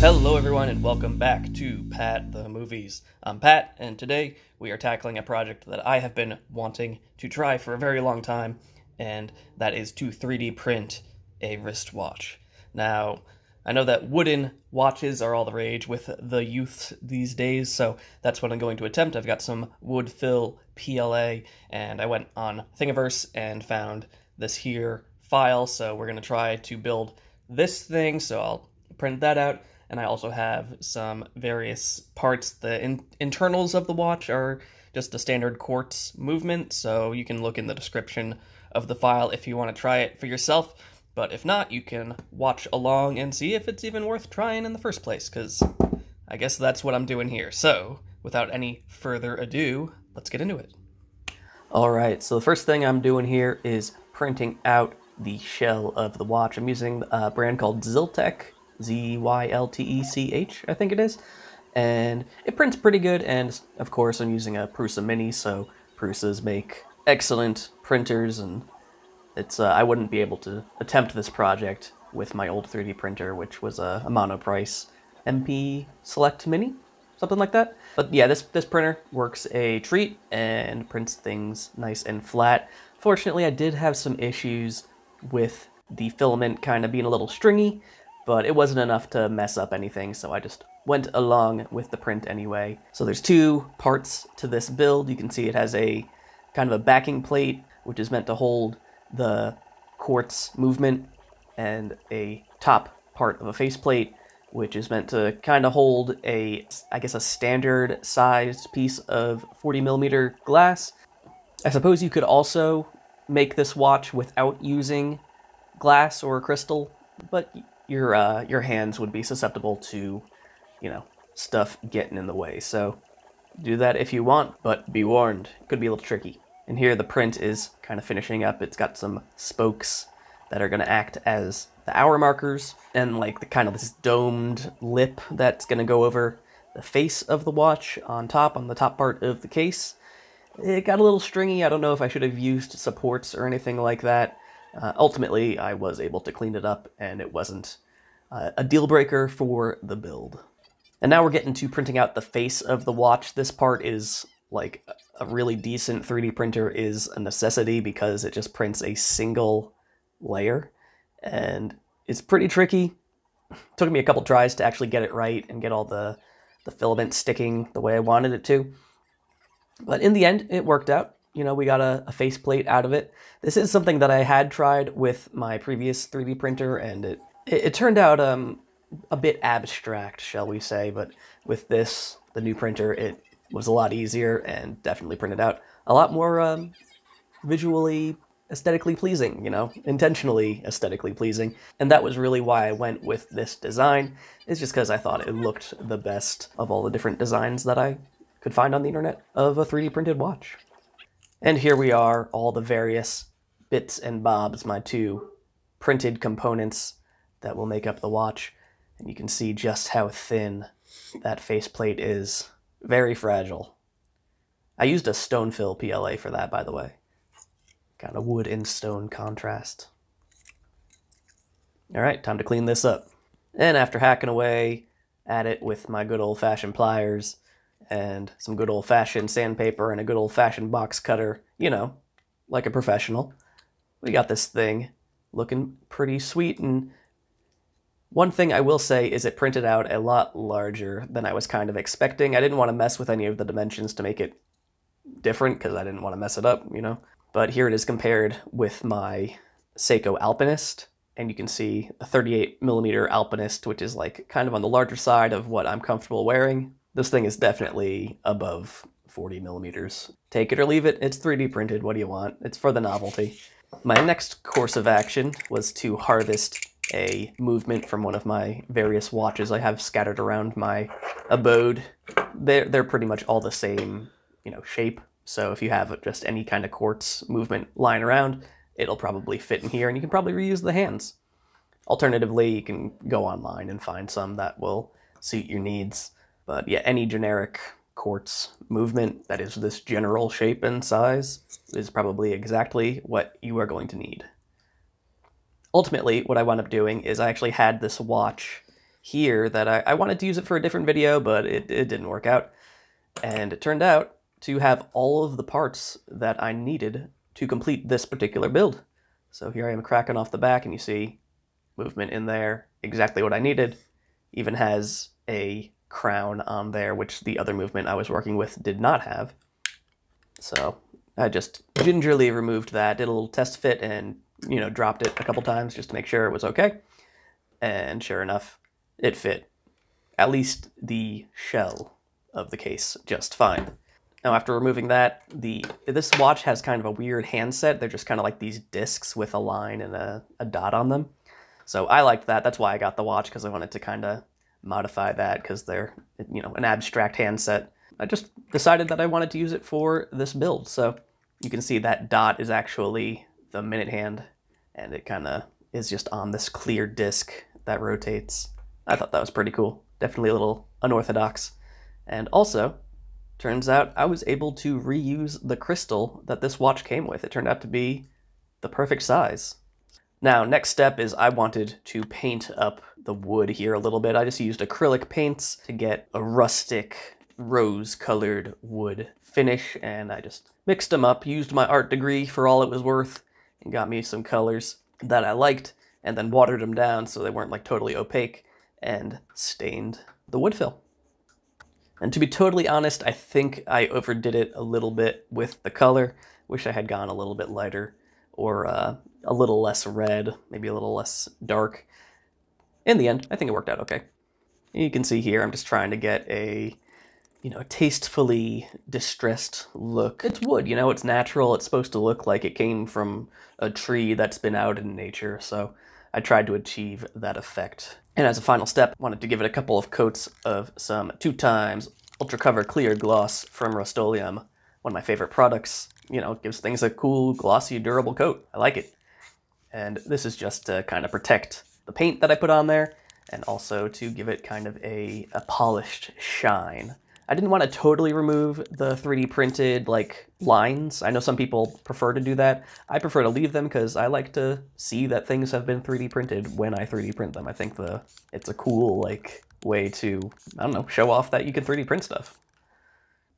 Hello everyone and welcome back to Pat the Movies. I'm Pat and today we are tackling a project that I have been wanting to try for a very long time, and that is to 3D print a wristwatch. Now, I know that wooden watches are all the rage with the youth these days, so that's what I'm going to attempt. I've got some wood fill PLA and I went on Thingiverse and found this here file, so we're going to try to build this thing, so I'll print that out. And I also have some various parts. The internals of the watch are just a standard quartz movement, so you can look in the description of the file if you want to try it for yourself. But if not, you can watch along and see if it's even worth trying in the first place, because I guess that's what I'm doing here. So, without any further ado, let's get into it. Alright, so the first thing I'm doing here is printing out the shell of the watch. I'm using a brand called Ziltek. Zyltech, I think it is, and it prints pretty good, and of course I'm using a Prusa Mini, so Prusas make excellent printers, and it's I wouldn't be able to attempt this project with my old 3D printer, which was a Monoprice MP Select Mini, something like that. But yeah, this printer works a treat and prints things nice and flat. Fortunately, I did have some issues with the filament kind of being a little stringy, but it wasn't enough to mess up anything, so I just went along with the print anyway. So there's two parts to this build. You can see it has a kind of a backing plate, which is meant to hold the quartz movement, and a top part of a faceplate, which is meant to kind of hold a, I guess, a standard sized piece of 40mm glass. I suppose you could also make this watch without using glass or crystal, but your hands would be susceptible to, you know, stuff getting in the way. So do that if you want, but be warned, it could be a little tricky. And here the print is kind of finishing up. It's got some spokes that are going to act as the hour markers, and like the kind of this domed lip that's going to go over the face of the watch on top, on the top part of the case. It got a little stringy. I don't know if I should have used supports or anything like that. Ultimately, I was able to clean it up, and it wasn't a deal breaker for the build. And now we're getting to printing out the face of the watch. This part is like a really decent 3D printer is a necessity because it just prints a single layer, and it's pretty tricky. It took me a couple tries to actually get it right and get all the filament sticking the way I wanted it to. But in the end, it worked out. You know, we got a faceplate out of it. This is something that I had tried with my previous 3D printer, and it turned out a bit abstract, shall we say, but with this, the new printer, it was a lot easier and definitely printed out a lot more visually, aesthetically pleasing, you know, intentionally aesthetically pleasing. And that was really why I went with this design, is just because I thought it looked the best of all the different designs that I could find on the internet of a 3D printed watch. And here we are, all the various bits and bobs, my two printed components that will make up the watch. And you can see just how thin that faceplate is. Very fragile. I used a stone-fill PLA for that, by the way. Kind of wood and stone contrast. Alright, time to clean this up. And after hacking away at it with my good old-fashioned pliers, and some good old-fashioned sandpaper and a good old-fashioned box cutter, you know, like a professional, we got this thing looking pretty sweet. And one thing I will say is it printed out a lot larger than I was kind of expecting. I didn't want to mess with any of the dimensions to make it different because I didn't want to mess it up, you know. But here it is compared with my Seiko Alpinist, and you can see a 38mm Alpinist, which is like kind of on the larger side of what I'm comfortable wearing. This thing is definitely above 40mm. Take it or leave it, it's 3D printed, what do you want? It's for the novelty. My next course of action was to harvest a movement from one of my various watches I have scattered around my abode. They're pretty much all the same, you know, shape, so if you have just any kind of quartz movement lying around, it'll probably fit in here, and you can probably reuse the hands. Alternatively, you can go online and find some that will suit your needs. But yeah, any generic quartz movement that is this general shape and size is probably exactly what you are going to need. Ultimately, what I wound up doing is I actually had this watch here that I wanted to use it for a different video, but it didn't work out. And it turned out to have all of the parts that I needed to complete this particular build. So here I am cracking off the back, and you see movement in there, exactly what I needed. Even has a crown on there, which the other movement I was working with did not have. So I just gingerly removed that, did a little test fit, and dropped it a couple times just to make sure it was okay. And sure enough, it fit at least the shell of the case just fine. Now, after removing that, this watch has kind of a weird handset. They're just kind of like these discs with a line and a dot on them. So I liked that. That's why I got the watch, because I wanted to kind of modify that, because they're, an abstract handset. I just decided that I wanted to use it for this build. So you can see that dot is actually the minute hand, and it kind of is just on this clear disc that rotates. I thought that was pretty cool. Definitely a little unorthodox. And also, turns out I was able to reuse the crystal that this watch came with. It turned out to be the perfect size. Now, next step is I wanted to paint up the wood here a little bit. I just used acrylic paints to get a rustic rose-colored wood finish, and I just mixed them up, used my art degree for all it was worth, and got me some colors that I liked, and then watered them down so they weren't like totally opaque, and stained the wood fill. And to be totally honest, I think I overdid it a little bit with the color. Wish I had gone a little bit lighter, or a little less red, maybe a little less dark. In the end, I think it worked out okay. You can see here, I'm just trying to get a, tastefully distressed look. It's wood, it's natural. It's supposed to look like it came from a tree that's been out in nature. So I tried to achieve that effect. And as a final step, I wanted to give it a couple of coats of some 2x Ultra Cover Clear Gloss from Rust-Oleum, one of my favorite products. It gives things a cool, glossy, durable coat. I like it. And this is just to kind of protect the paint that I put on there, and also to give it kind of a polished shine. I didn't want to totally remove the 3D printed lines. I know some people prefer to do that. I prefer to leave them because I like to see that things have been 3D printed when I 3D print them. I think it's a cool way to, show off that you can 3D print stuff.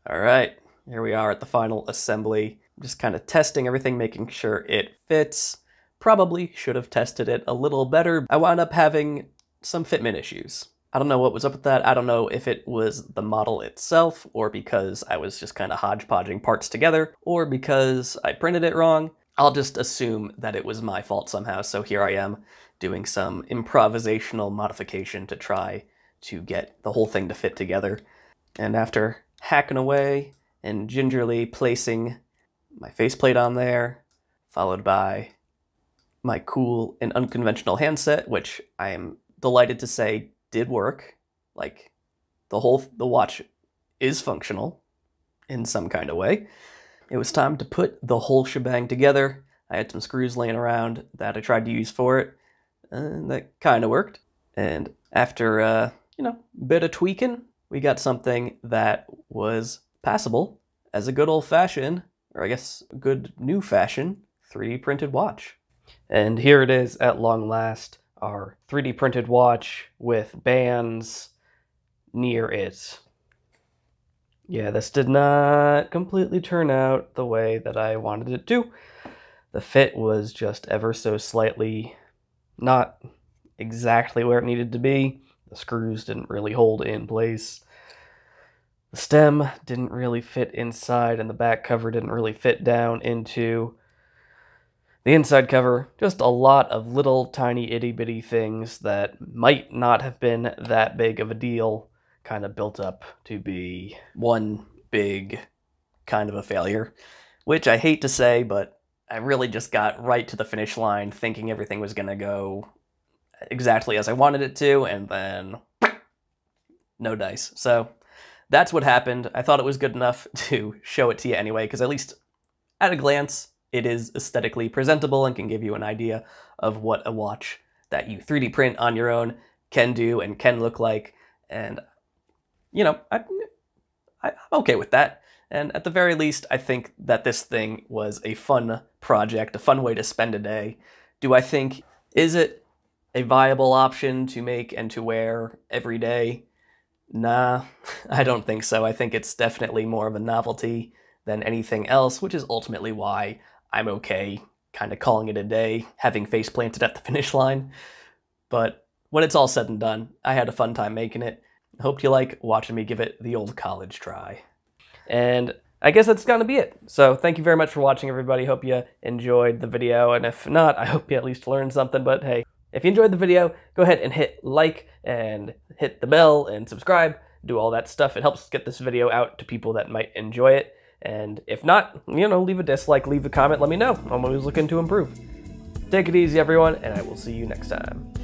All right, here we are at the final assembly. I'm just kind of testing everything, making sure it fits. Probably should have tested it a little better. I wound up having some fitment issues. I don't know what was up with that. I don't know if it was the model itself, or because I was just kind of hodgepodging parts together, or because I printed it wrong. I'll just assume that it was my fault somehow. So here I am doing some improvisational modification to try to get the whole thing to fit together. And after hacking away and gingerly placing my faceplate on there, followed by my cool and unconventional handset, which I am delighted to say did work. The watch is functional in some kind of way. It was time to put the whole shebang together. I had some screws laying around that I tried to use for it, and that kind of worked. And after a bit of tweaking, we got something that was passable as a good old-fashioned, or I guess a good new-fashioned 3D printed watch. And here it is at long last. Our 3D printed watch with bands near it. Yeah, this did not completely turn out the way that I wanted it to. The fit was just ever so slightly not exactly where it needed to be. The screws didn't really hold in place. The stem didn't really fit inside, and the back cover didn't really fit down into the inside cover. Just a lot of little tiny itty-bitty things that might not have been that big of a deal kind of built up to be one big kind of a failure, which I hate to say, but I really just got right to the finish line thinking everything was going to go exactly as I wanted it to, and then no dice. So that's what happened. I thought it was good enough to show it to you anyway, because at least at a glance, it is aesthetically presentable and can give you an idea of what a watch that you 3D print on your own can do and can look like. And, I'm okay with that. And at the very least, I think that this thing was a fun project, a fun way to spend a day. Do I think, is it a viable option to make and to wear every day? Nah, I don't think so. I think it's definitely more of a novelty than anything else, which is ultimately why I'm okay kind of calling it a day, having face planted at the finish line. But when it's all said and done, I had a fun time making it. I hope you like watching me give it the old college try. And I guess that's gonna be it. So thank you very much for watching, everybody. Hope you enjoyed the video, and if not, I hope you at least learned something. But hey, if you enjoyed the video, go ahead and hit like and hit the bell and subscribe. Do all that stuff. It helps get this video out to people that might enjoy it. And if not, you know, leave a dislike, leave a comment, let me know. I'm always looking to improve. Take it easy, everyone, and I will see you next time.